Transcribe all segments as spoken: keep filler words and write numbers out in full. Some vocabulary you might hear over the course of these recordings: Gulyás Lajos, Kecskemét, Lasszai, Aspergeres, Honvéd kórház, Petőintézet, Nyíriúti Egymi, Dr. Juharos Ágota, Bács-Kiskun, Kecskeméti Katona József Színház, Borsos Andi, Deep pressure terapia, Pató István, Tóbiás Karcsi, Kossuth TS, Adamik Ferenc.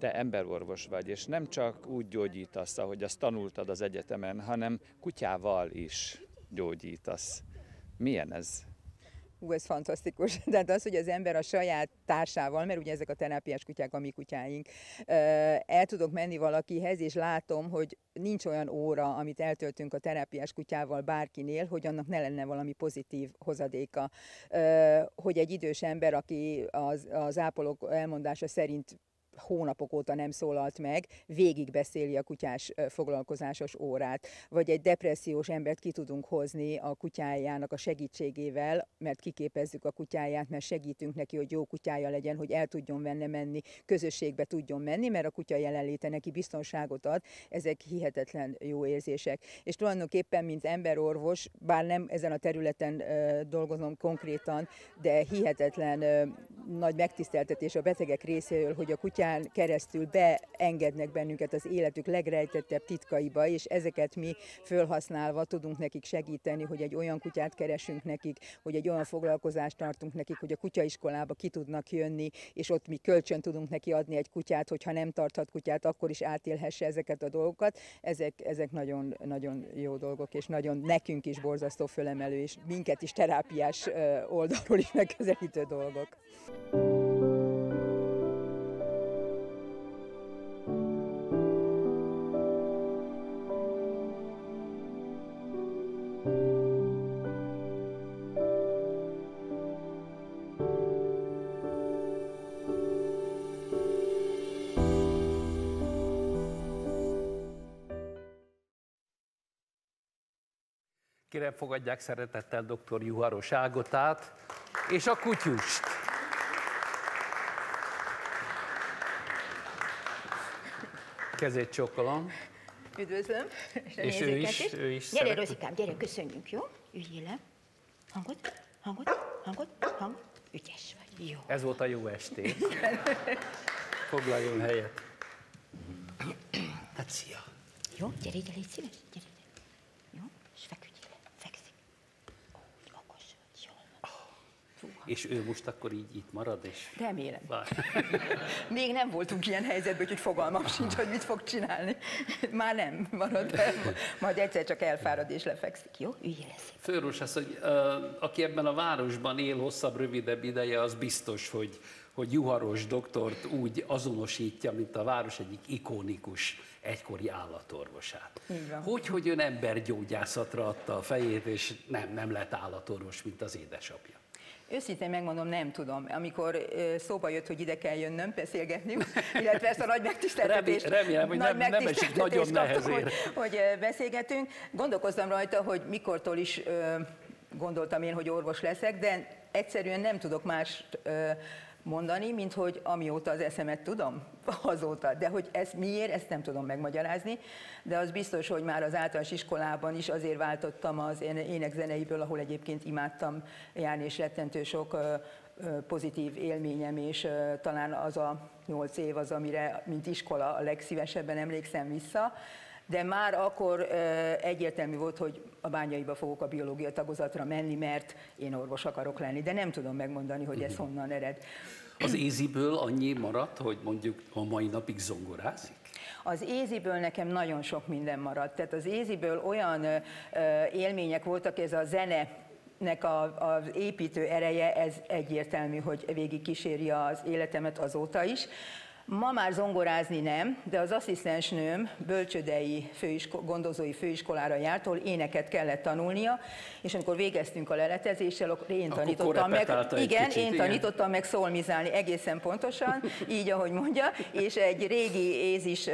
te emberorvos vagy, és nem csak úgy gyógyítasz, ahogy azt tanultad az egyetemen, hanem kutyával is gyógyítasz. Milyen ez? Hú, ez fantasztikus. Tehát az, hogy az ember a saját társával, mert ugye ezek a terápiás kutyák a mi kutyáink, el tudok menni valakihez, és látom, hogy nincs olyan óra, amit eltöltünk a terápiás kutyával bárkinél, hogy annak ne lenne valami pozitív hozadéka. Hogy egy idős ember, aki az, az ápolók elmondása szerint hónapok óta nem szólalt meg, végigbeszéli a kutyás foglalkozásos órát. Vagy egy depressziós embert ki tudunk hozni a kutyájának a segítségével, mert kiképezzük a kutyáját, mert segítünk neki, hogy jó kutyája legyen, hogy el tudjon venne menni, közösségbe tudjon menni, mert a kutya jelenléte neki biztonságot ad. Ezek hihetetlen jó érzések. És tulajdonképpen, mint emberorvos, bár nem ezen a területen ö, dolgozom konkrétan, de hihetetlen ö, nagy megtiszteltetés a betegek részéről, hogy a kutyáját keresztül beengednek bennünket az életük legrejtettebb titkaiba, és ezeket mi fölhasználva tudunk nekik segíteni, hogy egy olyan kutyát keresünk nekik, hogy egy olyan foglalkozást tartunk nekik, hogy a kutyaiskolába ki tudnak jönni, és ott mi kölcsön tudunk neki adni egy kutyát, hogyha nem tarthat kutyát, akkor is átélhesse ezeket a dolgokat. Ezek, ezek nagyon, nagyon jó dolgok, és nagyon nekünk is borzasztó fölemelő, és minket is terápiás oldalról is megközelítő dolgok. Kérem, fogadják szeretettel doktor Juharos Ágotát és a kutyust. Kezét csókolom. Üdvözlöm. És, és ő is. is. Ő is gyere, Rozikám, gyere, köszönjünk, jó? Üljél le. Hangot, hangot, hangot, hangot. Ügyes vagy, jó. Ez volt a jó estét. Foglaljon helyet. Hát, szia. Jó, gyere, gyere, légy szíves, gyere. És ő most akkor így itt marad, és... Remélem. Bár. Még nem voltunk ilyen helyzetben, úgyhogy fogalmam sincs, hogy mit fog csinálni. Már nem marad el. Majd egyszer csak elfárad és lefekszik. Jó? Üljél lesz. Főorvos az, hogy uh, aki ebben a városban él hosszabb, rövidebb ideje, az biztos, hogy, hogy Juharos doktort úgy azonosítja, mint a város egyik ikonikus egykori állatorvosát. Hogy, hogy ön embergyógyászatra adta a fejét, és nem, nem lett állatorvos, mint az édesapja. Őszintén megmondom, nem tudom. Amikor szóba jött, hogy ide kell jönnöm beszélgetni, illetve ezt a nagy megtiszteltetést, remélem, hogy nagy nem, megtiszteltetést nem esik nagyon kaptam, hogy, hogy beszélgetünk. Gondolkoztam rajta, hogy mikortól is gondoltam én, hogy orvos leszek, de egyszerűen nem tudok mást mondani, mint hogy amióta az eszemet tudom, azóta. De hogy ez miért, ezt nem tudom megmagyarázni, de az biztos, hogy már az általános iskolában is azért váltottam az énekzeneiből, ahol egyébként imádtam járni, és rettentő sok pozitív élményem, és talán az a nyolc év az, amire, mint iskola, a legszívesebben emlékszem vissza. De már akkor egyértelmű volt, hogy a Bányaiba fogok a biológia tagozatra menni, mert én orvos akarok lenni, de nem tudom megmondani, hogy ez honnan ered. Az éziből annyi maradt, hogy mondjuk a mai napig zongorázik? Az éziből nekem nagyon sok minden maradt. Tehát az éziből olyan élmények voltak, ez a zene, nek az építő ereje, ez egyértelmű, hogy végig kíséri az életemet azóta is. Ma már zongorázni nem, de az asszisztensnőm Bölcsődei főisko- gondozói főiskolára járt, ahol éneket kellett tanulnia, és amikor végeztünk a leletezéssel, akkor én akkor tanítottam meg, igen, kicsit, én igen. tanítottam meg szolmizálni egészen pontosan, így ahogy mondja, és egy régi ézis,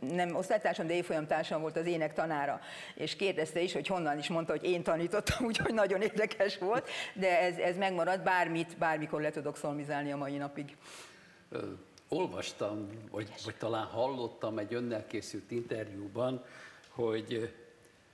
nem osztálytársam, de évfolyamtársam volt az ének tanára, és kérdezte is, hogy honnan is mondta, hogy én tanítottam, úgyhogy nagyon érdekes volt, de ez, ez megmaradt, bármit, bármikor le tudok szolmizálni a mai napig. Olvastam, vagy, vagy talán hallottam egy önnel készült interjúban, hogy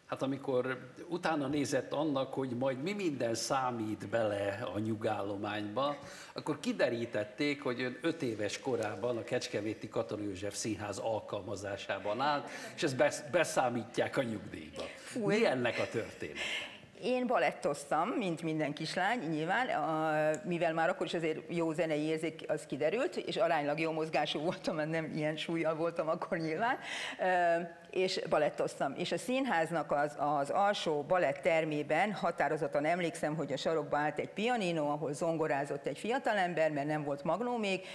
hát amikor utána nézett annak, hogy majd mi minden számít bele a nyugállományba, akkor kiderítették, hogy ön öt éves korában a Kecskeméti Katona József Színház alkalmazásában állt, és ezt beszámítják a nyugdíjba. Mi ennek a történet? Én balettoztam, mint minden kislány, nyilván, a, mivel már akkor is azért jó zenei érzék az kiderült, és aránylag jó mozgású voltam, mert nem ilyen súlyjal voltam akkor nyilván, és balettoztam. És a színháznak az, az alsó balett termében határozottan emlékszem, hogy a sarokba állt egy pianino, ahol zongorázott egy fiatalember, mert nem volt magnó még,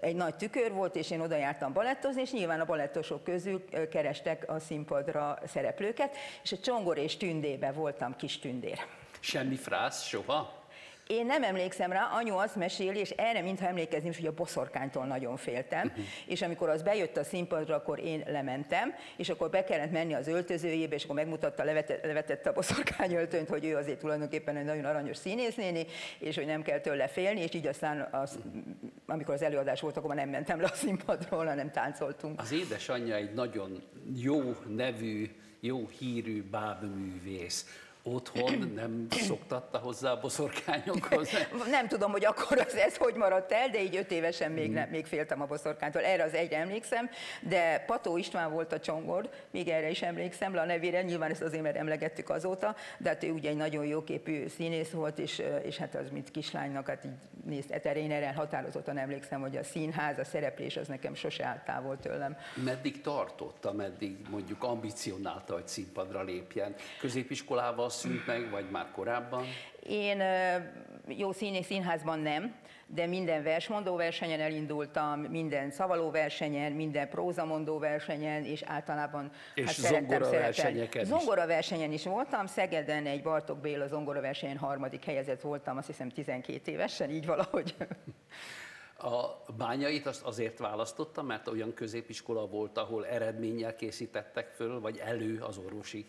egy nagy tükör volt, és én oda jártam balettozni, és nyilván a balettosok közül kerestek a színpadra szereplőket, és a Csongor és Tündébe voltam kis tündér. Semmi frász soha? Én nem emlékszem rá, anyu azt meséli, és erre mintha emlékezném, hogy a boszorkánytól nagyon féltem, uh-huh. és amikor az bejött a színpadra, akkor én lementem, és akkor be kellett menni az öltözőjébe, és akkor megmutatta, levetett, levetette a boszorkányöltönyt, hogy ő azért tulajdonképpen egy nagyon aranyos színésznéni, és hogy nem kell tőle félni, és így aztán, az, amikor az előadás volt, akkor nem mentem le a színpadról, hanem táncoltunk. Az édesanyja egy nagyon jó nevű, jó hírű bábművész. Otthon nem szoktatta hozzá a boszorkányokhoz? Nem tudom, hogy akkor az, ez hogy maradt el, de így öt évesen még, nem, még féltem a boszorkánytól. Erre az egyre emlékszem, de Pató István volt a Csongor, még erre is emlékszem, le a nevére, nyilván ezt azért, mert emlegettük azóta, de hát ő ugye egy nagyon jóképű színész volt, és, és hát az, mint kislánynak, hát így nézd, eterén erre határozottan emlékszem, hogy a színház, a szereplés az nekem sose állt távol tőlem. Meddig tartotta, meddig mondjuk ambicionálta, hogy színpadra lépjen? Középiskolában szűnt meg, vagy már korábban? Én jó színész színházban nem, de minden versmondó versenyen elindultam, minden szavaló versenyen, minden prózamondó versenyen, és általában és hát szerettem, szerettem. Zongora versenyen is voltam, Szegeden egy Bartók Béla zongora versenyen harmadik helyezett voltam, azt hiszem tizenkét évesen, így valahogy. A Bányait azt azért választottam, mert olyan középiskola volt, ahol eredménnyel készítettek föl, vagy elő az orvosi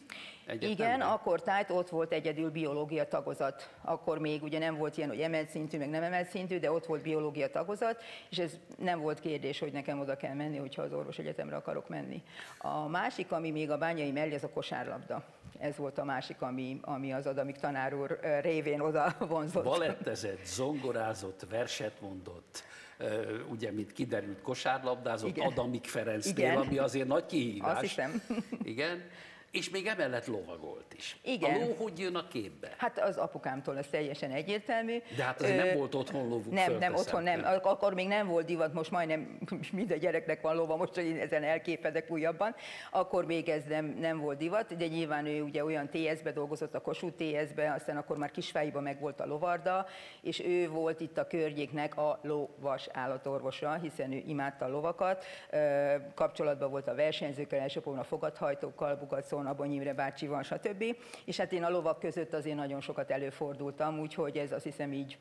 egyetemre. Igen, akkor tájt ott volt egyedül biológia tagozat. Akkor még ugye nem volt ilyen, hogy emelt szintű, meg nem emelt szintű, de ott volt biológia tagozat, és ez nem volt kérdés, hogy nekem oda kell menni, hogyha az orvos egyetemre akarok menni. A másik, ami még a Bányai mellé, az a kosárlabda. Ez volt a másik, ami, ami az Adamik tanár úr révén oda vonzott. Balettezett, zongorázott, verset mondott. Ugye, mint kiderült, kosárlabdázott, igen. Adamik Ferencnél, igen. Ami azért nagy kihívás. Azt hiszem. Igen. És még emellett lovagolt is. Igen. A ló hogy jön a képbe? Hát az apukámtól ez teljesen egyértelmű. De hát azért Ö... nem volt otthon lovuk. Nem, nem, otthon nem. nem. Akkor még nem volt divat, most majdnem minden gyereknek van lova, most én ezen elképedek újabban. Akkor még ez nem, nem volt divat, de nyilván ő ugye olyan té es-be dolgozott, a Kossuth té es-be, aztán akkor már Kisfájiban meg volt a lovarda, és ő volt itt a környéknek a lovas állatorvosa, hiszen ő imádta a lovakat. Kapcsolatban volt a versenyzőkkel, elsősorban a fogadhajtókkal, Bugacon, a Bonyimre bácsival, stb. És hát én a lovak között azért nagyon sokat előfordultam, úgyhogy ez azt hiszem így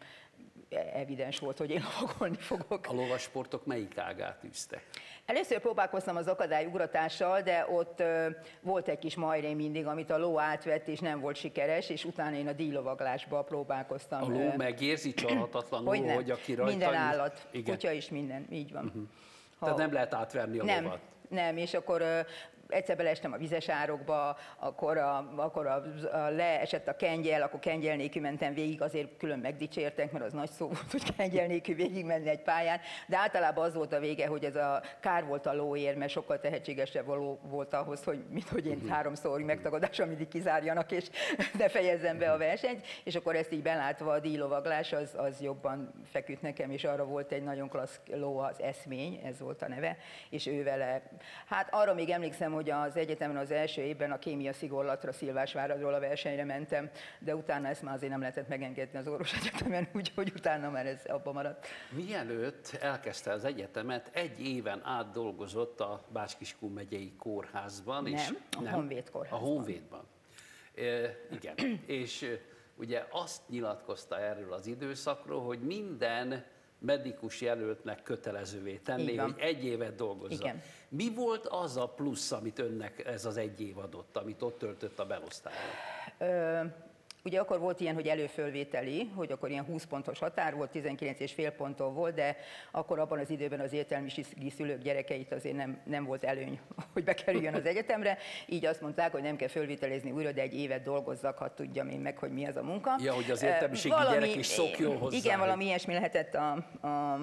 evidens volt, hogy én lovagolni fogok. A lovasportok melyik ágát üzte? Először próbálkoztam az akadályugratással, de ott ö, volt egy kis majrém mindig, amit a ló átvett, és nem volt sikeres, és utána én a díjlovaglásba próbálkoztam. A ló megérzi csalhatatlanul, hogy, hogy aki rajta... Minden állat, igen. Kutya is minden, így van. Uh-huh. Ha... Tehát nem lehet átverni a nem, lovat? Nem, és akkor... Ö, egyszer beleestem a vizes árokba, akkor, a, akkor a, a leesett a kengyel, akkor kengyel nélkül mentem végig, azért külön megdicsértek, mert az nagy szó volt, hogy kengyel nélkül végig menni egy pályán, de általában az volt a vége, hogy ez a kár volt a lóér, mert sokkal tehetségesebb való volt ahhoz, hogy, mint hogy én háromszor megtagadással mindig kizárjanak, és ne fejezzem be a versenyt, és akkor ezt így belátva a díjlovaglás, az, az jobban feküdt nekem, és arra volt egy nagyon klassz ló, az Eszmény, ez volt a neve, és ő vele, hát arra még emlékszem, hogy az egyetemen az első évben a kémia szigorlatra, Szilvásváradról a versenyre mentem, de utána ezt már azért nem lehetett megengedni az orvos egyetemen, úgyhogy utána már ez abba maradt. Mielőtt elkezdte az egyetemet, egy éven át dolgozott a Bács-Kiskun megyei kórházban. Nem, és a nem, Honvéd kórházban. A Honvédban. E, igen, és ugye azt nyilatkozta erről az időszakról, hogy minden medikus jelöltnek kötelezővé tenni, hogy egy évet dolgozzon. Igen. Mi volt az a plusz, amit önnek ez az egy év adott, amit ott töltött a belosztályon? Ö, ugye akkor volt ilyen, hogy előfölvételi, hogy akkor ilyen húsz pontos határ volt, tizenkilenc és fél ponton volt, de akkor abban az időben az értelmiségi szülők gyerekeit azért nem, nem volt előny, hogy bekerüljön az egyetemre, így azt mondták, hogy nem kell fölvételezni újra, de egy évet dolgozzak, ha tudjam én meg, hogy mi az a munka. Ja, hogy az értelmiségi valami, gyerek is szokjon hozzá. Igen, valami ilyesmi lehetett a, a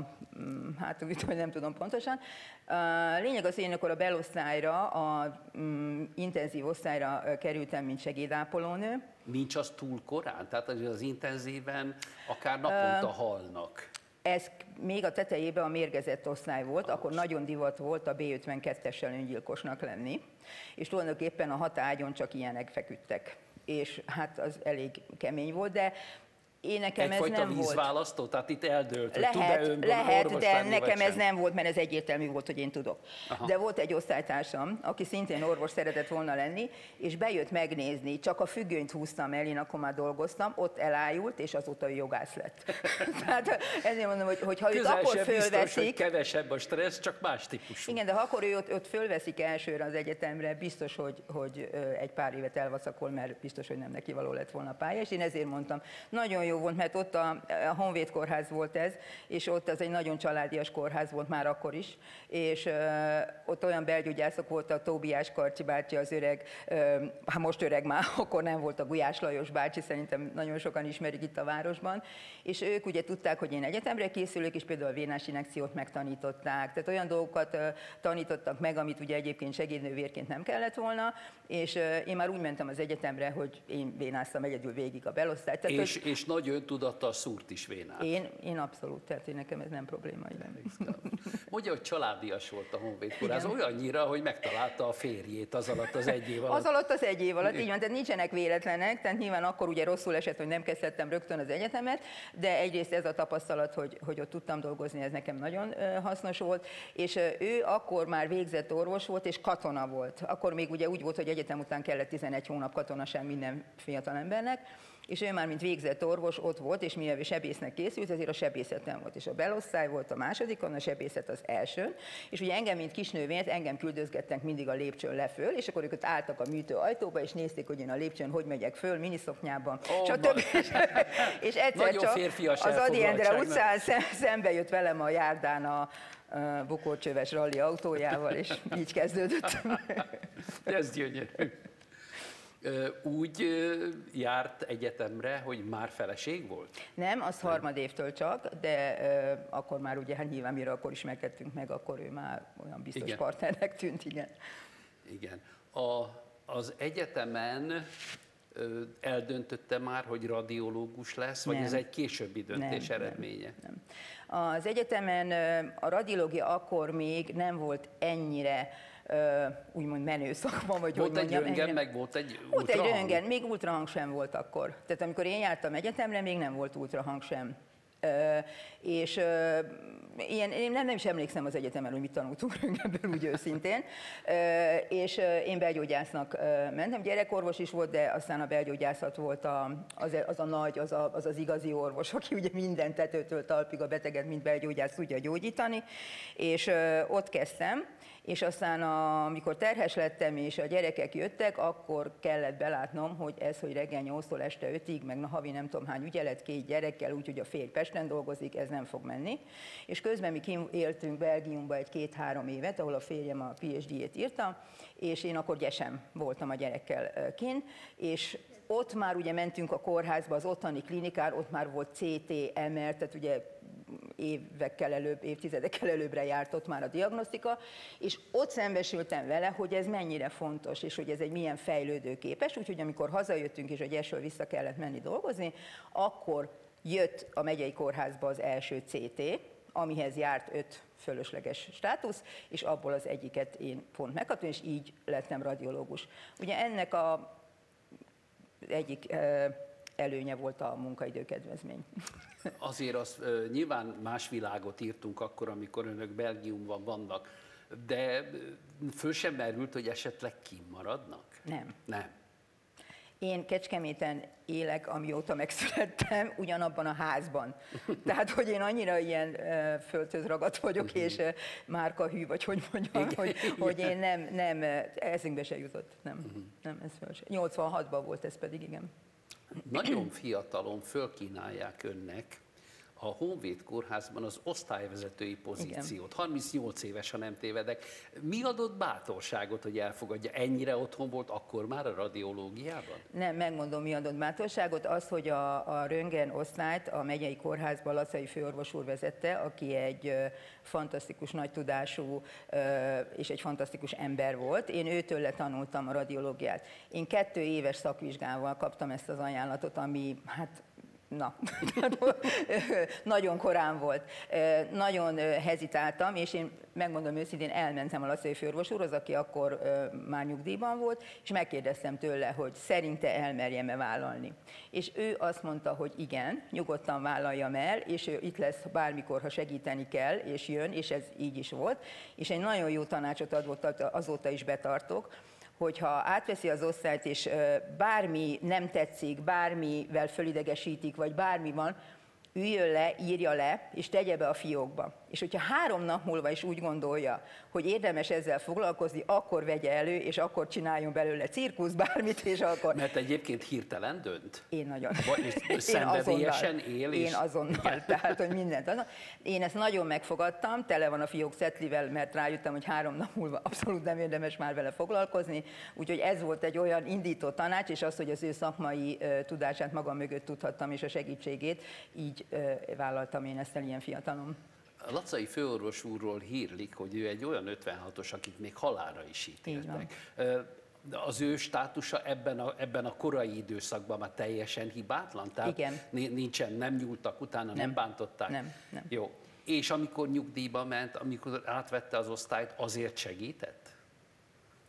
hátulüt, vagy nem tudom pontosan. Lényeg az, hogy én akkor a belosztályra, a um, intenzív osztályra kerültem, mint segédápolónő. Nincs az túl korán? Tehát az intenzíven akár naponta uh, halnak. Ez még a tetejében a mérgezett osztály volt, akkor nagyon divat volt a bé ötvenkettessel öngyilkosnak lenni, és tulajdonképpen a hat ágyon csak ilyenek feküdtek. És hát az elég kemény volt, de én nekem ez nem volt. Egyfajta vízválasztó? Tehát itt eldőlt, lehet, hogy tud-e önben lehet, orvos lenni, de nekem ez nem volt, mert ez egyértelmű volt, hogy én tudok. Aha. De volt egy osztálytársam, aki szintén orvos szeretett volna lenni, és bejött megnézni, csak a függönyt húztam el, én akkor már dolgoztam, ott elájult, és azóta jogász lett. Tehát ezért mondom, hogy, hogy ha őt akkor fölveszik... Biztos, hogy kevesebb a stressz, csak más típusú. Igen, de ha akkor őt, őt fölveszik elsőre az egyetemre, biztos, hogy, hogy egy pár évet elvaszakol, mert biztos, hogy nem neki való lett volna a pálya, és én ezért mondtam, nagyon jó volt, mert ott a, a Honvéd kórház volt ez, és ott az egy nagyon családias kórház volt már akkor is, és ö, ott olyan belgyógyászok voltak, Tóbiás Karcsi bácsi az öreg, ö, hát most öreg már, akkor nem volt a Gulyás Lajos bácsi, szerintem nagyon sokan ismerik itt a városban, és ők ugye tudták, hogy én egyetemre készülök, és például a vénás injekciót megtanították, tehát olyan dolgokat ö, tanítottak meg, amit ugye egyébként segédnővérként nem kellett volna, és ö, én már úgy mentem az egyetemre, hogy én vénáztam egyedül végig a belosztályt. Tehát, és, hogy, és nagy öntudattal szúrt is vénát. Én, én abszolút, tehát én nekem ez nem probléma. Mondja, hogy családias volt a Honvéd kórház, olyannyira, hogy megtalálta a férjét az alatt az egy év alatt. Az alatt az egy év alatt, így van, tehát nincsenek véletlenek, tehát nyilván akkor ugye rosszul esett, hogy nem kezdhettem rögtön az egyetemet, de egyrészt ez a tapasztalat, hogy, hogy ott tudtam dolgozni, ez nekem nagyon hasznos volt, és ő akkor már végzett orvos volt, és katona volt. Akkor még ugye úgy volt, hogy egyetem után kellett tizenegy hónap katonaság minden fiatal embernek, és ő már, mint végzett orvos, ott volt, és mivel sebésznek készült, ezért a sebészeten volt, és a belosztály volt a másodikon, a sebészet az elsőn, és ugye engem, mint kisnővényt, engem küldözgettek mindig a lépcsőn leföl, és akkor ők ott álltak a műtő ajtóba, és nézték, hogy én a lépcsőn hogy megyek föl, miniszoknyában, oh, stb. És egyszer csak az Ady Endre utcán szembe jött velem a járdán a Bokócsöves ralli autójával, és így kezdődött. Ez gyönyörű. Úgy járt egyetemre, hogy már feleség volt? Nem, az harmad évtől csak, de uh, akkor már ugye, hát nyilván mire akkor ismerkedtünk meg, akkor ő már olyan biztos igen. partnernek tűnt, igen. Igen. A, az egyetemen uh, eldöntötte már, hogy radiológus lesz, vagy nem. Ez egy későbbi döntés nem, eredménye? Nem, nem. Az egyetemen a radiológia akkor még nem volt ennyire Uh, úgymond menő szakban, vagy volt hogy mondjam, egy röntgen, meg volt egy ultrahang. Volt egy röntgen, még ultrahang sem volt akkor. Tehát amikor én jártam egyetemre, még nem volt ultrahang sem. Uh, és uh, ilyen, én nem, nem is emlékszem az egyetemen, hogy mit tanultunk röntgenből, úgy őszintén. Uh, és uh, én belgyógyásznak uh, mentem, gyerekorvos is volt, de aztán a belgyógyászat volt a, az, az a nagy, az, a, az az igazi orvos, aki ugye minden tetőtől talpig a beteget, mint belgyógyász tudja gyógyítani. És uh, ott kezdtem. És aztán, a, amikor terhes lettem és a gyerekek jöttek, akkor kellett belátnom, hogy ez, hogy reggel nyolctól este ötig, meg na havi nem tudom hány ügyelet, két gyerekkel, úgyhogy a férj Pesten dolgozik, ez nem fog menni. És közben mi éltünk Belgiumba egy két-három évet, ahol a férjem a PhD-jét írta, és én akkor gyesem voltam a gyerekkel kint, és ott már ugye mentünk a kórházba, az ottani klinikára, ott már volt cé té em er, tehát ugye évekkel előbb, évtizedekkel előbbre járt ott már a diagnosztika, és ott szembesültem vele, hogy ez mennyire fontos, és hogy ez egy milyen fejlődőképes, úgyhogy amikor hazajöttünk, és a gyesről vissza kellett menni dolgozni, akkor jött a megyei kórházba az első cé té, amihez járt öt fölösleges státusz, és abból az egyiket én pont megkaptam, és így lettem radiológus. Ugye ennek a egyik előnye volt a munkaidőkedvezmény. Azért az nyilván más világot írtunk akkor, amikor önök Belgiumban vannak, de föl sem merült, hogy esetleg kimaradnak? Nem. Nem. Én Kecskeméten élek, amióta megszülettem, ugyanabban a házban. Tehát, hogy én annyira ilyen uh, földhöz ragadt vagyok, uh-huh. és uh, márkahű, vagy hogy mondjam, hogy, hogy én nem, nem, eszünkbe se jutott. Nem, uh-huh. nem ez föl sem. nyolcvanhatban volt ez pedig, igen. Nagyon fiatalon fölkínálják önnek a Honvéd kórházban az osztályvezetői pozíciót. Igen. harmincnyolc éves, ha nem tévedek. Mi adott bátorságot, hogy elfogadja? Ennyire otthon volt akkor már a radiológiában? Nem, megmondom, mi adott bátorságot. Az, hogy a, a röntgen osztályt a megyei kórházban Lasszai főorvos úr vezette, aki egy ö, fantasztikus nagy tudású ö, és egy fantasztikus ember volt. Én őtől letanultam a radiológiát. Én kettő éves szakvizsgával kaptam ezt az ajánlatot, ami hát na, nagyon korán volt. Nagyon hezitáltam, és én megmondom őszintén, elmentem a Lasszai főorvos úrhoz, aki akkor már nyugdíjban volt, és megkérdeztem tőle, hogy szerinte elmerjem-e vállalni. És ő azt mondta, hogy igen, nyugodtan vállaljam el, és ő itt lesz bármikor, ha segíteni kell, és jön, és ez így is volt. És egy nagyon jó tanácsot adott, azóta is betartok, hogyha átveszi az osztályt, és bármi nem tetszik, bármivel fölidegesítik, vagy bármi van, üljön le, írja le, és tegye be a fiókba. És hogyha három nap múlva is úgy gondolja, hogy érdemes ezzel foglalkozni, akkor vegye elő, és akkor csináljon belőle cirkusz, bármit, és akkor... Mert egyébként hirtelen dönt. Én nagyon. Vagy szenvedélyesen él. Én azonnal, és... tehát, hogy mindent. Én ezt nagyon megfogadtam, tele van a fiók szetlivel, mert rájöttem, hogy három nap múlva abszolút nem érdemes már vele foglalkozni. Úgyhogy ez volt egy olyan indító tanács, és az, hogy az ő szakmai tudását magam mögött tudhattam, és a segítségét, így vállaltam én ezt el ilyen fiatalon. A Lasszai főorvos úrról hírlik, hogy ő egy olyan ötvenhatos, akit még halálra is ítéltek. Az ő státusa ebben a, ebben a korai időszakban már teljesen hibátlan? Tehát igen. Nincsen, nem nyúltak utána, nem, nem bántották? Nem, nem. Jó. És amikor nyugdíjba ment, amikor átvette az osztályt, azért segített?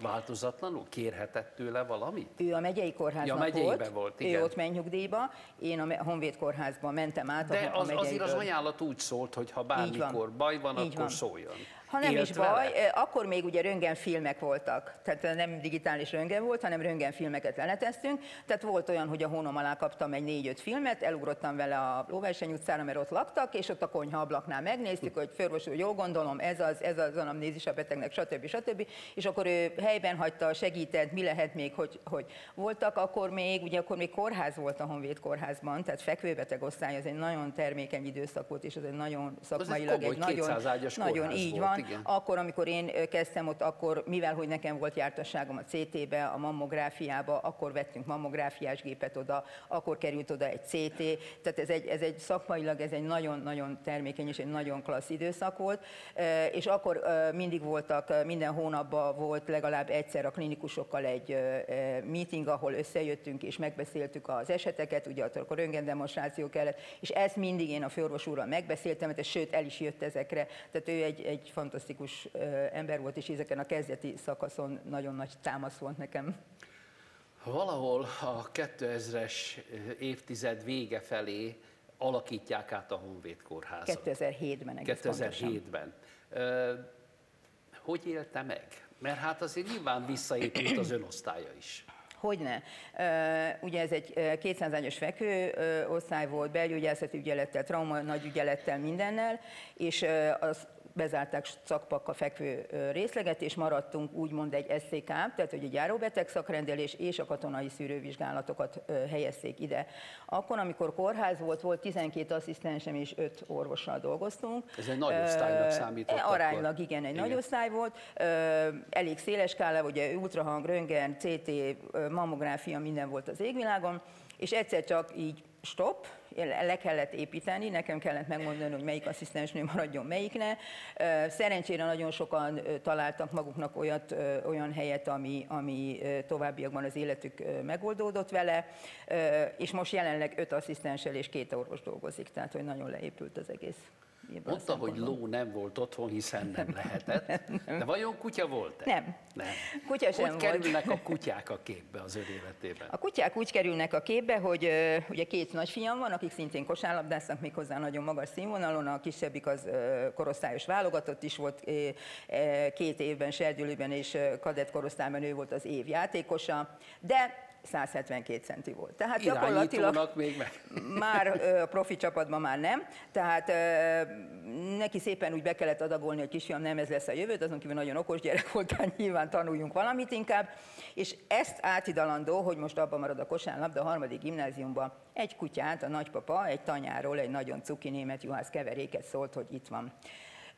Változatlanul? Kérhetett tőle valamit? Ő a megyei kórházban ja, volt, volt igen. Ő ott ment nyugdíjba, én a Honvéd kórházban mentem át. De a, az, a azért az ajánlat úgy szólt, hogy ha bármikor baj van, így akkor van. Szóljon. Ha nem élt is baj, vele? Akkor még ugye röntgenfilmek voltak, tehát nem digitális röntgen volt, hanem röntgenfilmeket leleteztünk, tehát volt olyan, hogy a hónom alá kaptam egy négy-öt filmet, elugrottam vele a Lóverseny utcára, mert ott laktak, és ott a konyha ablaknál megnéztük, hogy főorvos úr, jól gondolom, ez az, ez az anamnézis a betegnek, stb. Stb. És akkor ő helyben hagyta, segített, mi lehet még, hogy, hogy voltak, akkor még, ugye akkor még kórház volt a Honvéd kórházban, tehát fekvőbeteg osztály, az egy nagyon termékeny időszak volt, és az egy nagyon szakmailag egy, egy nagyon, nagyon így van. Igen. Akkor, amikor én kezdtem ott, akkor, mivel hogy nekem volt jártasságom a cé té-be, a mammográfiába, akkor vettünk mammográfiás gépet oda, akkor került oda egy cé té, tehát ez egy, ez egy szakmailag, ez egy nagyon-nagyon termékeny és egy nagyon klassz időszak volt, és akkor mindig voltak, minden hónapban volt legalább egyszer a klinikusokkal egy meeting, ahol összejöttünk és megbeszéltük az eseteket, ugye akkor a röntgendemonstráció kellett, és ezt mindig én a főorvos úrral megbeszéltem, tehát, sőt el is jött ezekre, tehát ő egy, egy fantasztikus ember volt, és ezeken a kezdeti szakaszon nagyon nagy támasz volt nekem. Valahol a kétezres évtized vége felé alakítják át a Honvéd kórházat. kétezer-hétben egész pontosan. kétezer-hétben. Hogy élte meg? Mert hát azért nyilván visszaépült az önosztálya is. Hogyne. Ugye ez egy kétszáz ágyas fekvő osztály volt, belgyógyászati ügyelettel, trauma nagy ügyelettel, mindennel, és az bezárták szakpakka fekvő részleget, és maradtunk úgymond egy es cé ká, tehát hogy egy járóbeteg szakrendelés és a katonai szűrővizsgálatokat helyezték ide. Akkor, amikor kórház volt, volt tizenkét asszisztensem és öt orvossal dolgoztunk. Ez egy nagy osztálynak számított. Aránylag akkor. Igen, egy igen. Nagy osztály volt. Elég széles skálá, ugye ultrahang, röntgen, cé té, mammográfia, minden volt az égvilágon, és egyszer csak így stop, le kellett építeni, nekem kellett megmondani, hogy melyik asszisztensnő maradjon, melyik ne. Szerencsére nagyon sokan találtak maguknak olyat, olyan helyet, ami, ami továbbiakban az életük megoldódott vele, és most jelenleg öt asszisztenssel és két orvos dolgozik, tehát hogy nagyon leépült az egész. Mondta, hogy ló nem volt otthon, hiszen nem lehetett. Nem, nem. De vajon kutya volt-e? Nem. Nem. Kutya sem volt. Hogy kerülnek a kutyák a képbe az ön életében? A kutyák úgy kerülnek a képbe, hogy ugye két nagyfiam van, akik szintén kosárlabdáznak, méghozzá nagyon magas színvonalon. A kisebbik az korosztályos válogatott is volt, két évben, serdülőben és kadett korosztályban ő volt az év játékosa. De száz hetvenkét centi volt. Tehát gyakorlatilag még meg. Már profi csapatban már nem. Tehát neki szépen úgy be kellett adagolni, hogy kisfiam, nem ez lesz a jövőt, azon kívül nagyon okos gyerek voltál, nyilván tanuljunk valamit inkább. És ezt átidalandó, hogy most abban marad a kosárlabda, a harmadik gimnáziumban egy kutyát, a nagypapa egy tanyáról egy nagyon cuki német juhász keveréket szólt, hogy itt van.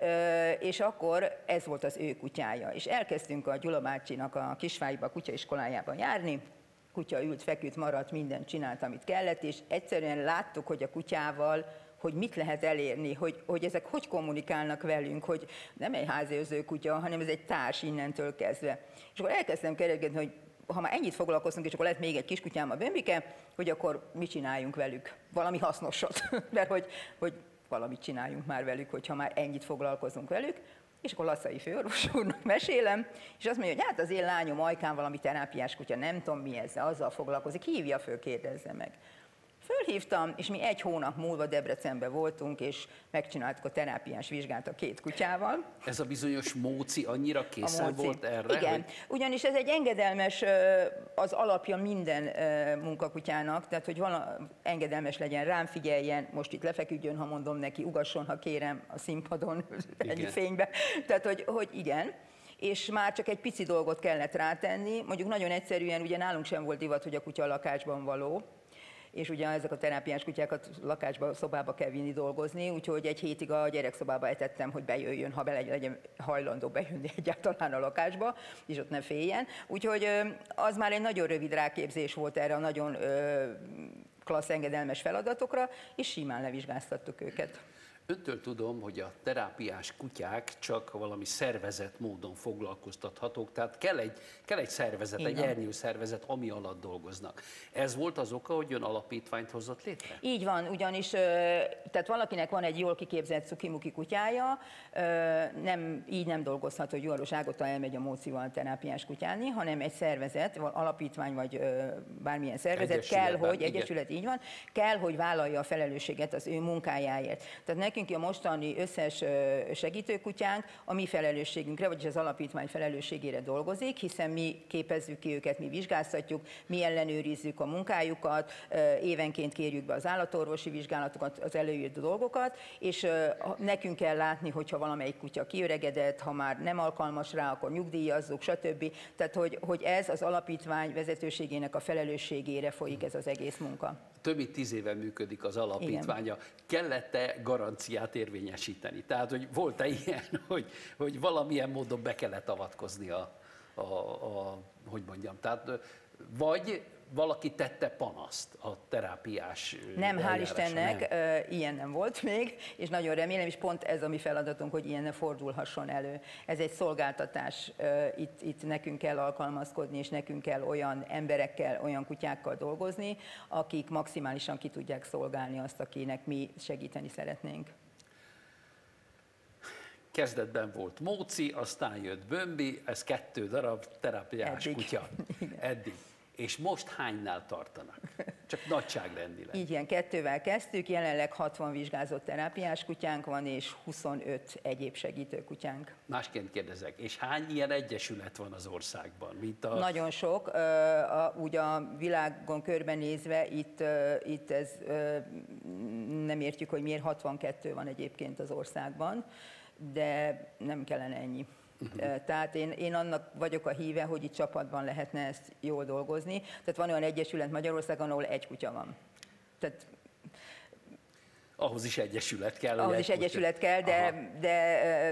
Ö, és akkor ez volt az ő kutyája. És elkezdtünk a Gyula bácsinak a Kisvájba, a kutyaiskolájában járni. Kutya ült, feküdt, maradt, mindent csinált, amit kellett, és egyszerűen láttuk, hogy a kutyával, hogy mit lehet elérni, hogy, hogy ezek hogy kommunikálnak velünk, hogy nem egy háziőrző kutya, hanem ez egy társ innentől kezdve. És akkor elkezdtem keresgetni, hogy ha már ennyit foglalkoztunk, és akkor lett még egy kiskutyám, a Bömbike, hogy akkor mit csináljunk velük? Valami hasznosat, mert hogy, hogy valamit csináljunk már velük, hogyha már ennyit foglalkozunk velük. És akkor Lasszai főorvos úrnak mesélem, és azt mondja, hogy hát az én lányom Ajkán valami terápiás kutya, nem tudom mi ezzel, azzal foglalkozik, hívja föl, kérdezze meg. Fölhívtam, és mi egy hónap múlva Debrecenben voltunk, és megcsináltuk a terápiás vizsgát a két kutyával. Ez a bizonyos Móci annyira készen volt erre? Igen, hogy... ugyanis ez egy engedelmes, az alapja minden munkakutyának, tehát hogy vala, engedelmes legyen, rám figyeljen, most itt lefeküdjön, ha mondom neki, ugasson, ha kérem, a színpadon, ennyi fénybe, tehát hogy, hogy igen. És már csak egy pici dolgot kellett rátenni, mondjuk nagyon egyszerűen, ugye nálunk sem volt divat, hogy a kutya a lakásban való, és ugye ezek a terápiás kutyákat lakásba, szobába kell vinni dolgozni, úgyhogy egy hétig a gyerekszobába etettem, hogy bejöjjön, ha bele legyen hajlandó bejönni egyáltalán a lakásba, és ott ne féljen. Úgyhogy az már egy nagyon rövid ráképzés volt erre a nagyon klassz engedelmes feladatokra, és simán levizsgáztattuk őket. Öntől tudom, hogy a terápiás kutyák csak valami szervezett módon foglalkoztathatók, tehát kell egy, kell egy szervezet, igen, egy ernyőszervezet, ami alatt dolgoznak. Ez volt az oka, hogy ön alapítványt hozott létre? Így van, ugyanis tehát valakinek van egy jól kiképzett cukimuki kutyája, nem, így nem dolgozhat, hogy Juharos Ágota elmegy a Mócival terápiás kutyázni, hanem egy szervezet, alapítvány vagy bármilyen szervezet, egyesület, kell, hogy, igen. Egyesület, így van, kell, hogy vállalja a felelősséget az ő munkájáért. Tehát neki a mostani összes segítőkutyánk a mi felelősségünkre, vagyis az alapítvány felelősségére dolgozik, hiszen mi képezzük ki őket, mi vizsgáztatjuk, mi ellenőrizzük a munkájukat, évenként kérjük be az állatorvosi vizsgálatokat, az előírt dolgokat, és nekünk kell látni, hogyha valamelyik kutya kiöregedett, ha már nem alkalmas rá, akkor nyugdíjazzuk, stb. Tehát, hogy, hogy ez az alapítvány vezetőségének a felelősségére folyik ez az egész munka. Több mint tíz éve működik az alapítványa. Kellett-e garanciát érvényesíteni? Tehát, hogy volt-e ilyen, hogy, hogy valamilyen módon be kellett avatkozni a, a, a, hogy mondjam, tehát vagy valaki tette panaszt a terápiás nem, hál' Istennek, nem. Ilyen nem volt még, és nagyon remélem, és pont ez a mi feladatunk, hogy ilyen ne fordulhasson elő. Ez egy szolgáltatás, itt, itt nekünk kell alkalmazkodni, és nekünk kell olyan emberekkel, olyan kutyákkal dolgozni, akik maximálisan ki tudják szolgálni azt, akinek mi segíteni szeretnénk. Kezdetben volt Móci, aztán jött Bömbi, ez kettő darab terápiás Eddig. kutya. Eddig. És most hánynál tartanak? Csak nagyságrendileg. Így ilyen kettővel kezdtük, jelenleg hatvan vizsgázott terápiás kutyánk van, és huszonöt egyéb segítő kutyánk. Másként kérdezek, és hány ilyen egyesület van az országban? Mint a... Nagyon sok, úgy a világon körbenézve, itt, itt ez, nem értjük, hogy miért hatvankettő van egyébként az országban, de nem kellene ennyi. Uh-huh. Tehát én, én annak vagyok a híve, hogy itt csapatban lehetne ezt jól dolgozni. Tehát van olyan egyesület Magyarországon, ahol egy kutya van. Tehát ahhoz is egyesület kell. Ahhoz is egyesület kell, de, de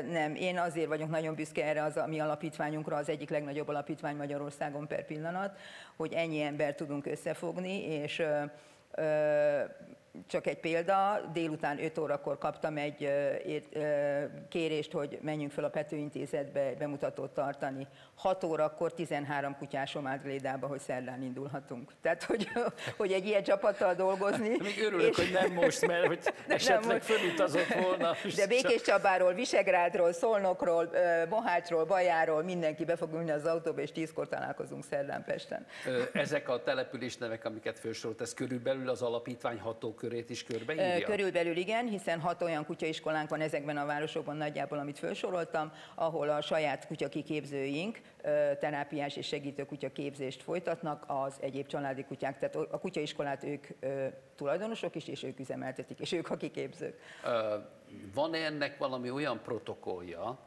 nem. Én azért vagyok nagyon büszke erre az a mi alapítványunkra, az egyik legnagyobb alapítvány Magyarországon per pillanat, hogy ennyi ember tudunk összefogni, és ö, ö, csak egy példa, délután öt órakor kaptam egy kérést, hogy menjünk fel a Petőintézetbe bemutatót tartani. hat órakor tizenhárom kutyásom állt Glédába, hogy szerdán indulhatunk. Tehát, hogy, hogy egy ilyen csapattal dolgozni. Még örülök, és... hogy nem most, mert hogy esetleg felutazott volna. De Békés Csabáról, Visegrádról, Szolnokról, Mohácsról, Bajáról mindenki be fog ülni az autóba, és tízkor találkozunk szerdán Pesten. Ezek a településnevek, amiket felsorolt, ez körülbelül az alapítvány hatókör körét is körbeírja? Körülbelül igen, hiszen hat olyan kutyaiskolánk van ezekben a városokban nagyjából, amit felsoroltam, ahol a saját kutyakiképzőink terápiás és segítő kutyaképzést folytatnak az egyéb családi kutyák. Tehát a kutyaiskolát ők tulajdonosok is, és ők üzemeltetik, és ők a kiképzők. Van-e ennek valami olyan protokollja,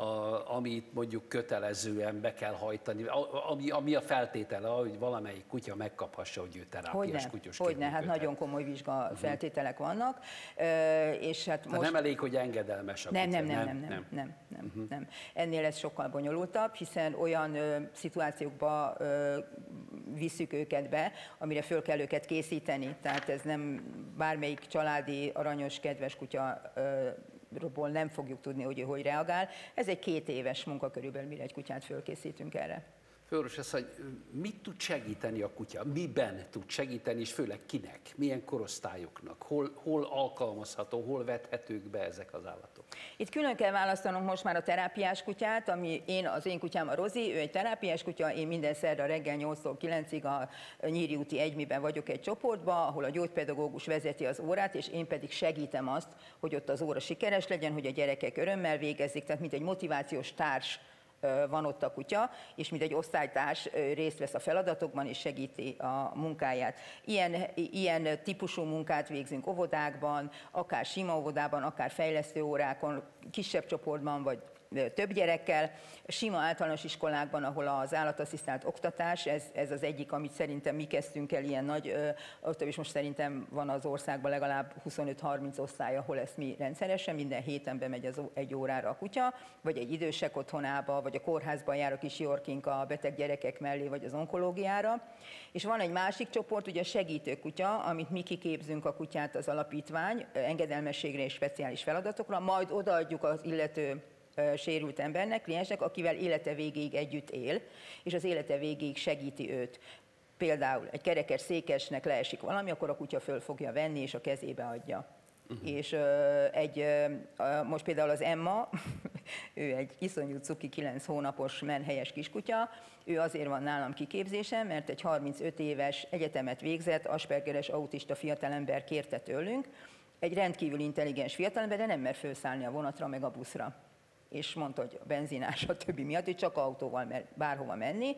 A, amit mondjuk kötelezően be kell hajtani, ami, ami a feltétele, hogy valamelyik kutya megkaphassa, hogy ő terápiás kutyus. Hogyne, hát nagyon komoly vizsga feltételek vannak. És hát most... Nem elég, hogy engedelmes a kutya. Nem, nem, nem, nem, nem, nem, nem, nem, uh -huh. nem. Ennél ez sokkal bonyolultabb, hiszen olyan ö, szituációkba ö, visszük őket be, amire föl kell őket készíteni. Tehát ez nem bármelyik családi, aranyos, kedves kutya ö, Robból nem fogjuk tudni, hogy ő hogy reagál. Ez egy két éves munka körülbelül, mire egy kutyát fölkészítünk erre. Főorvos, ez, hogy mit tud segíteni a kutya? Miben tud segíteni, és főleg kinek? Milyen korosztályoknak? Hol, hol alkalmazható, hol vethetők be ezek az állatok? Itt külön kell választanunk most már a terápiás kutyát, ami én, az én kutyám a Rozi, ő egy terápiás kutya, én minden szerda reggel nyolctól kilencig a Nyíriúti Egymiben vagyok egy csoportban, ahol a gyógypedagógus vezeti az órát, és én pedig segítem azt, hogy ott az óra sikeres legyen, hogy a gyerekek örömmel végezzék, tehát mint egy motivációs társ van ott a kutya, és mint egy osztálytárs részt vesz a feladatokban, és segíti a munkáját. Ilyen, ilyen típusú munkát végzünk óvodákban, akár sima óvodában, akár fejlesztő órákon, kisebb csoportban, vagy több gyerekkel, sima általános iskolákban, ahol az állatasszisztált oktatás, ez, ez az egyik, amit szerintem mi kezdtünk el ilyen nagy, ott is most szerintem van az országban legalább huszonöt-harminc osztály, ahol ezt mi rendszeresen, minden héten bemegy az egy órára a kutya, vagy egy idősek otthonába, vagy a kórházban jár a kis Yorkink a beteg gyerekek mellé, vagy az onkológiára. És van egy másik csoport, ugye a segítő kutya, amit mi kiképzünk a kutyát az alapítvány, engedelmességre és speciális feladatokra, majd odaadjuk az illető sérült embernek, kliensnek, akivel élete végéig együtt él, és az élete végéig segíti őt. Például egy kerekes székesnek leesik valami, akkor a kutya föl fogja venni, és a kezébe adja. Uh-huh. És egy, most például az Emma, ő egy iszonyú cuki kilenc hónapos menhelyes kiskutya, ő azért van nálam kiképzésen, mert egy harmincöt éves egyetemet végzett, aspergeres autista fiatalember kérte tőlünk, egy rendkívül intelligens fiatalember, de nem mer felszállni a vonatra meg a buszra. És mondta, hogy a benzinás, a többi miatt, ő csak autóval mer bárhova menni,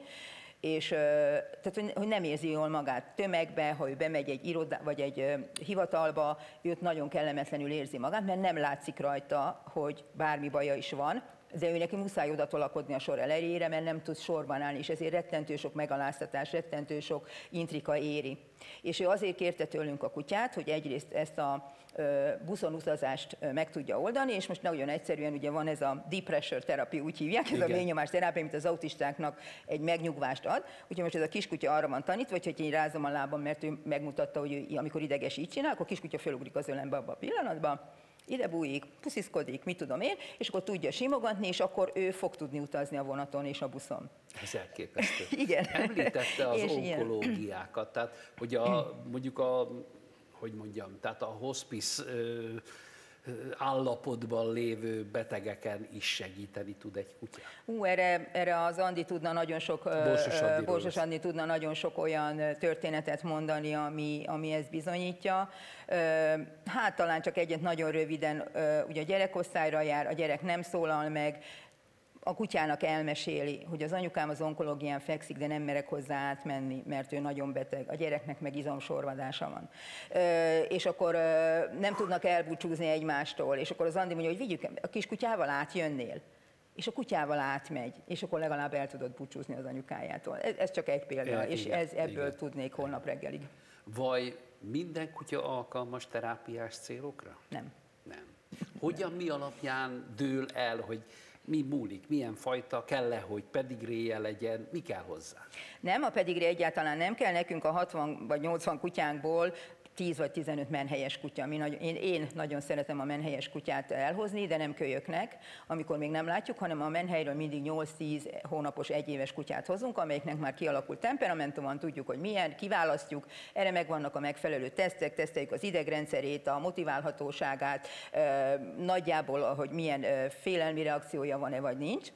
és tehát, hogy nem érzi jól magát tömegbe, ha ő bemegy egy irodá, vagy egy hivatalba, őt nagyon kellemetlenül érzi magát, mert nem látszik rajta, hogy bármi baja is van, de ő neki muszáj oda tolakodni a sor elejére, mert nem tud sorban állni, és ezért rettentő sok megaláztatás, rettentő sok intrika éri. És ő azért kérte tőlünk a kutyát, hogy egyrészt ezt a buszon utazást meg tudja oldani, és most nagyon egyszerűen ugye van ez a deep pressure terapia, úgy hívják, ez igen, a mélynyomás terápia, amit az autistáknak egy megnyugvást ad. Úgyhogy most ez a kiskutya arra van tanítva, hogy én rázom a lábam, mert ő megmutatta, hogy ő, amikor ideges így csinál, akkor a kiskutya fölugrik az ölembe abban a pillanatban, ide bújik, pusziszkodik, mit tudom én, és akkor tudja simogatni, és akkor ő fog tudni utazni a vonaton és a buszon. Ez elképesztő. Igen. Említette az és onkológiákat, ilyen. Tehát hogy a, mondjuk a, hogy mondjam, tehát a hospice ö, állapotban lévő betegeken is segíteni tud egy kutya. Ú, erre, erre az Andi tudna nagyon sok, Borsos, uh, Borsos Andi tudna nagyon sok olyan történetet mondani, ami, ami ezt bizonyítja. Uh, hát talán csak egyet nagyon röviden, uh, ugye a gyerek osztályra jár, a gyerek nem szólal meg, a kutyának elmeséli, hogy az anyukám az onkológián fekszik, de nem merek hozzá átmenni, mert ő nagyon beteg, a gyereknek meg izomsorvadása van. Ö, és akkor ö, nem tudnak elbúcsúzni egymástól, és akkor az Andi mondja, hogy vigyük, a kiskutyával átjönnél, és a kutyával átmegy, és akkor legalább el tudod búcsúzni az anyukájától. Ez, ez csak egy példa, ja, és igen, ez, ebből igen. tudnék holnap reggelig. Vaj minden kutya alkalmas terápiás célokra? Nem. Nem. Hogyan, mi alapján dől el, hogy mi múlik, milyen fajta, kell-e, hogy pedigréje legyen, mi kell hozzá? Nem, a pedigré egyáltalán nem kell, nekünk a hatvan vagy nyolcvan kutyánkból tíz vagy tizenöt menhelyes kutya. Mi nagy, én, én nagyon szeretem a menhelyes kutyát elhozni, de nem kölyöknek, amikor még nem látjuk, hanem a menhelyről mindig nyolc-tíz hónapos, egy éves kutyát hozunk, amelyiknek már kialakult temperamentum van, tudjuk, hogy milyen, kiválasztjuk, erre megvannak a megfelelő tesztek, teszteljük az idegrendszerét, a motiválhatóságát, nagyjából, hogy milyen félelmi reakciója van-e vagy nincs.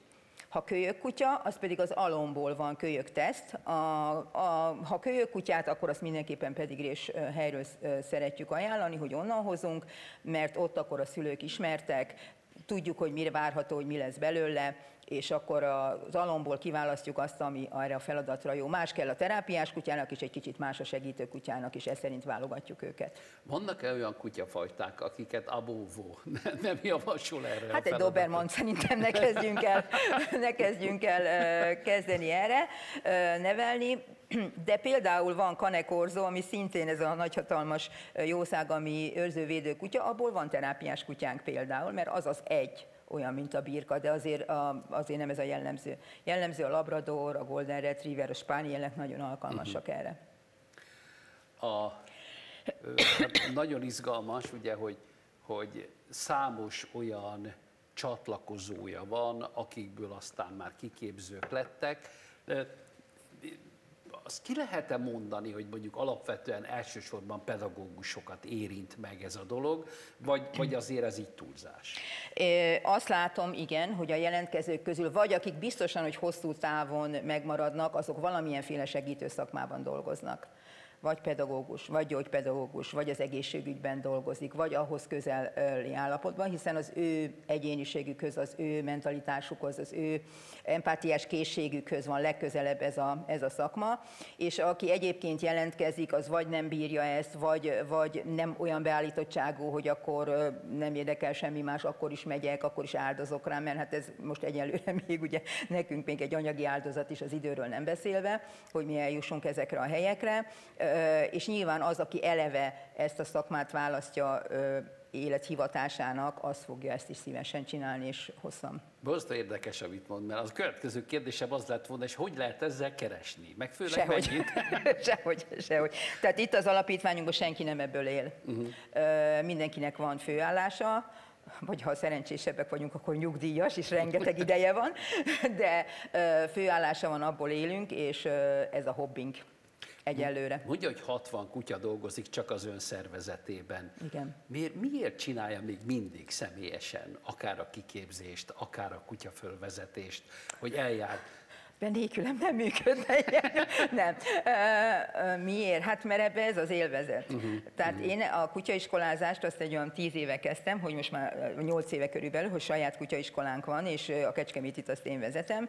Ha kölyökkutya, az pedig az alomból van kölyökteszt. A, a, ha kölyökkutyát, akkor azt mindenképpen pedigrés helyről szeretjük ajánlani, hogy onnan hozunk, mert ott akkor a szülők ismertek, tudjuk, hogy mire várható, hogy mi lesz belőle, és akkor az alomból kiválasztjuk azt, ami arra a feladatra jó. Más kell a terápiás kutyának, és egy kicsit más a segítő kutyának, és ezt szerint válogatjuk őket. Vannak-e olyan kutyafajták, akiket abóvó nem javasol erre? Hát egy doberman szerintem ne kezdjünk el, ne kezdjünk el kezdeni erre nevelni. De például van kanekorzó, ami szintén ez a nagyhatalmas jószág, ami őrzővédő kutya, abból van terápiás kutyánk például, mert az az egy olyan, mint a birka, de azért, a, azért nem ez a jellemző. Jellemző a labrador, a golden retriever, a spánielek nagyon alkalmasak uh-huh. erre. A, hát nagyon izgalmas, ugye, hogy, hogy számos olyan csatlakozója van, akikből aztán már kiképzők lettek. Azt ki lehet-e mondani, hogy mondjuk alapvetően elsősorban pedagógusokat érint meg ez a dolog, vagy, vagy azért ez így túlzás? É, azt látom, igen, hogy a jelentkezők közül, vagy akik biztosan, hogy hosszú távon megmaradnak, azok valamilyenféle segítő szakmában dolgoznak. Vagy pedagógus, vagy gyógypedagógus, vagy az egészségügyben dolgozik, vagy ahhoz közeli állapotban, hiszen az ő egyéniségükhöz, az ő mentalitásukhoz, az ő empátiás készségükhöz van legközelebb ez a, ez a szakma, és aki egyébként jelentkezik, az vagy nem bírja ezt, vagy, vagy nem olyan beállítottságú, hogy akkor nem érdekel semmi más, akkor is megyek, akkor is áldozok rá, mert hát ez most egyelőre még ugye nekünk még egy anyagi áldozat is, az időről nem beszélve, hogy mi eljussunk ezekre a helyekre. És nyilván az, aki eleve ezt a szakmát választja élethivatásának, az fogja ezt is szívesen csinálni, és hosszan. Borzasztó érdekes, amit mond, mert az következő kérdésem az lett volna, és hogy lehet ezzel keresni? Meg főleg sehogy. Mennyit? sehogy, sehogy. Tehát itt az alapítványunkban senki nem ebből él. Uh-huh. Mindenkinek van főállása, vagy ha szerencsésebbek vagyunk, akkor nyugdíjas, és rengeteg ideje van, de főállása van, abból élünk, és ez a hobbink. Egyelőre. Mondja, hogy hatvan kutya dolgozik csak az ön szervezetében. Igen. Miért, miért csinálja még mindig személyesen, akár a kiképzést, akár a kutyafölvezetést, hogy eljár? De nélkülem nem működne ilyen. Nem. Miért? Hát mert ebbe ez az élvezet. Uh-huh. Tehát uh-huh. én a kutyaiskolázást azt egy olyan tíz éve kezdtem, hogy most már nyolc éve körülbelül, hogy saját kutyiskolánk van, és a Kecskemétit azt én vezetem.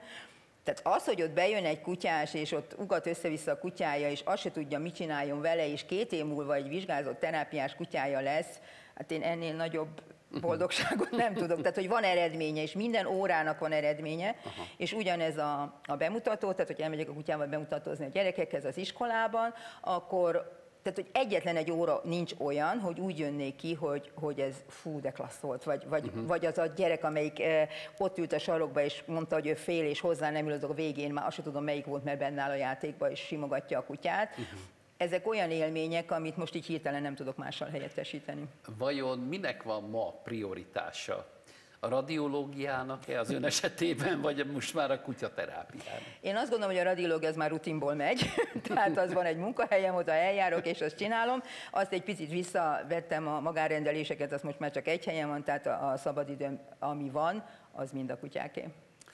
Tehát az, hogy ott bejön egy kutyás, és ott ugat össze-vissza a kutyája, és azt se tudja, mit csináljon vele, és két év múlva egy vizsgázott terápiás kutyája lesz, hát én ennél nagyobb boldogságot nem tudok. Tehát, hogy van eredménye, és minden órának van eredménye, aha. és ugyanez a, a bemutató, tehát, hogy elmegyek a kutyával bemutatózni a gyerekekhez az iskolában, akkor... Tehát, hogy egyetlen egy óra nincs olyan, hogy úgy jönnék ki, hogy, hogy ez fú, de klassz volt, vagy, vagy, uh-huh. vagy az a gyerek, amelyik eh, ott ült a sarokba, és mondta, hogy ő fél, és hozzá nem ül, a végén már azt sem tudom, melyik volt, mert benne áll a játékba, és simogatja a kutyát. Uh-huh. Ezek olyan élmények, amit most így hirtelen nem tudok mással helyettesíteni. Vajon minek van ma prioritása? A radiológiának-e az ön esetében, vagy most már a kutyaterápiának? Én azt gondolom, hogy a radiológia az már rutinból megy, tehát az van egy munkahelyem, oda eljárok és azt csinálom. Azt egy picit visszavettem, a magánrendeléseket, azt most már csak egy helyen van, tehát a szabadidőm, ami van, az mind a kutyáké.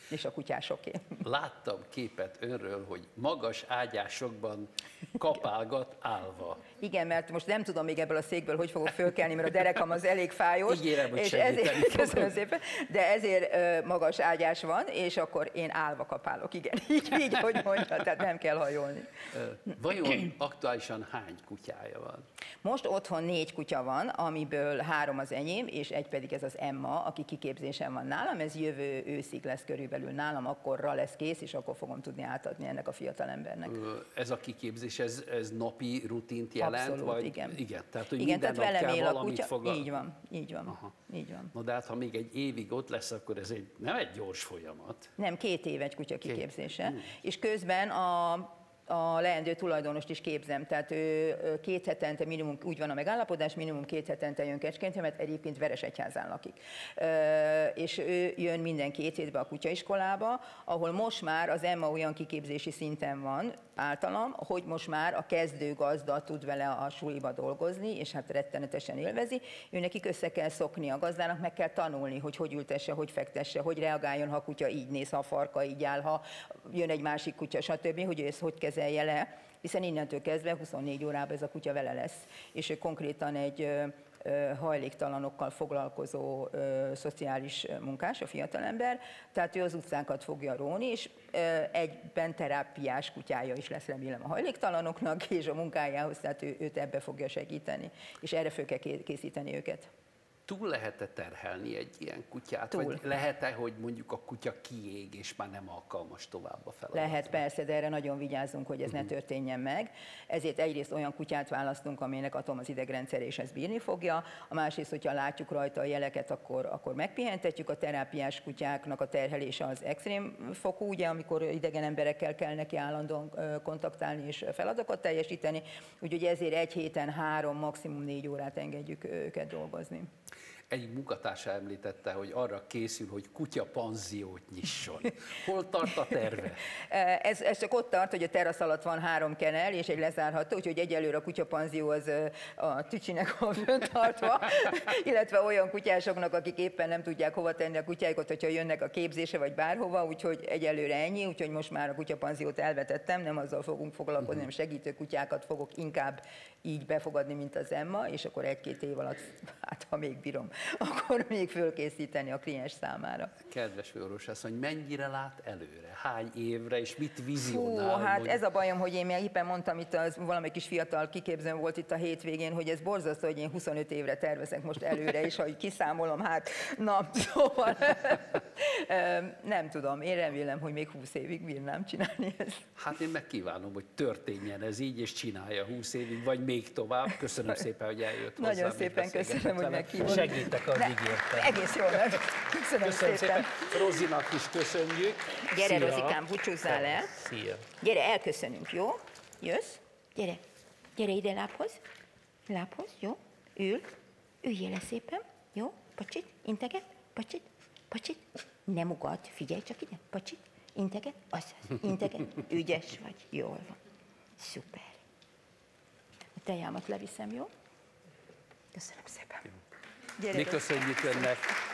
És a kutyásoké. Láttam képet önről, hogy magas ágyásokban kapálgat állva. Igen, mert most nem tudom még ebből a székből, hogy fogok fölkelni, mert a derekam az elég fájós. Ígérem, hogy és ezért, köszönöm szépen, de ezért magas ágyás van, és akkor én állva kapálok. Igen, így, így hogy mondja, tehát nem kell hajolni. Vajon aktuálisan hány kutyája van? Most otthon négy kutya van, amiből három az enyém, és egy pedig ez az Emma, aki kiképzésen van nálam. Ez jövő őszig lesz körülbelül nálam, akkorra lesz kész, és akkor fogom tudni átadni ennek a fiatalembernek. Ez a kiképzés, ez, ez napi rutint jelent? Abszolút, vagy... igen. Igen, tehát, hogy igen, minden tehát nap velem kell valamit fogal... Így van, így van, aha. így van. Na de hát, ha még egy évig ott lesz, akkor ez egy, nem egy gyors folyamat. Nem, két év egy kutya kiképzése. Két. És közben a... a leendő tulajdonost is képzem, tehát ő két hetente minimum, úgy van a megállapodás, minimum két hetente jön Kecskemétre, mert egyébként Veresegyházán lakik. És ő jön minden két hétbe a kutyaiskolába, ahol most már az Emma olyan kiképzési szinten van általam, hogy most már a kezdő gazda tud vele a suliba dolgozni, és hát rettenetesen élvezi. Ő nekik össze kell szokni, a gazdának meg kell tanulni, hogy hogy ültesse, hogy fektesse, hogy reagáljon, ha a kutya így néz, ha a farka így áll, ha jön egy másik kutya, stb., hogy ő ezt hogy kezelje le, hiszen innentől kezdve huszonnégy órában ez a kutya vele lesz, és ő konkrétan egy hajléktalanokkal foglalkozó ö, szociális munkás, a fiatalember, tehát ő az utcánkat fogja róni, és ö, egyben terápiás kutyája is lesz, remélem, a hajléktalanoknak, és a munkájához, tehát ő, őt ebbe fogja segíteni, és erre föl kell készíteni őket. Túl lehet-e terhelni egy ilyen kutyát? Túl. Vagy lehet-e, hogy mondjuk a kutya kiég, és már nem alkalmas tovább a feladatra? Lehet, persze, de erre nagyon vigyázzunk, hogy ez uh-huh. ne történjen meg. Ezért egyrészt olyan kutyát választunk, aminek atom az idegrendszer, és ez bírni fogja. A másrészt, hogyha látjuk rajta a jeleket, akkor, akkor megpihentetjük. A terápiás kutyáknak a terhelése az extrém fokú, ugye, amikor idegen emberekkel kell neki állandóan kontaktálni és feladatokat teljesíteni. Úgyhogy ezért egy héten három, maximum négy órát engedjük őket dolgozni. Egy munkatársa említette, hogy arra készül, hogy kutya panziót nyisson. Hol tart a terve? Ez, ez csak ott tart, hogy a terasz alatt van három kenel és egy lezárható, úgyhogy egyelőre a kutya panzió az a tücsinek van tartva, illetve olyan kutyásoknak, akik éppen nem tudják hova tenni a kutyáikat, hogyha jönnek a képzése vagy bárhova, úgyhogy egyelőre ennyi, úgyhogy most már a kutya panziót elvetettem, nem azzal fogunk foglalkozni, hanem segítő kutyákat fogok inkább így befogadni, mint az Emma, és akkor egy-két év alatt, hát ha még bírom, akkor még fölkészíteni a kliens számára. Kedves orvosasszony, mennyire lát előre? Hány évre, és mit vizionál? Hú, hát mondjuk? Ez a bajom, hogy én még éppen mondtam, itt az, valami kis fiatal kiképzőm volt itt a hétvégén, hogy ez borzasztó, hogy én huszonöt évre tervezek most előre, és ha így kiszámolom, hát na, szóval nem tudom, én remélem, hogy még húsz évig bírnám csinálni ezt. Hát én megkívánom, hogy történjen ez így, és csinálja húsz évig, vagy még tovább. Köszönöm szépen, hogy eljött hozzám. Nagyon szépen köszönöm, hogy meghívott. Segítek, az ígértem. Egész jól meg. Köszönöm, köszönöm szépen. szépen. Rozinak is köszönjük. Gyere, szia. Rozikám, búcsúzzál el. Szia. Gyere, elköszönünk, jó? Jössz? Gyere. Gyere ide lábhoz. Lábhoz, jó? Ül. Üljél le szépen, jó? Pacsit, integet, pacsit, pacsit. Nem ugad, figyelj csak ide. Pacsit, integet, az, az, integet. Ügyes vagy, jól van. Szuper. A tejámat leviszem, jó? Köszönöm szépen. Jó. Mi köszönjük önnek!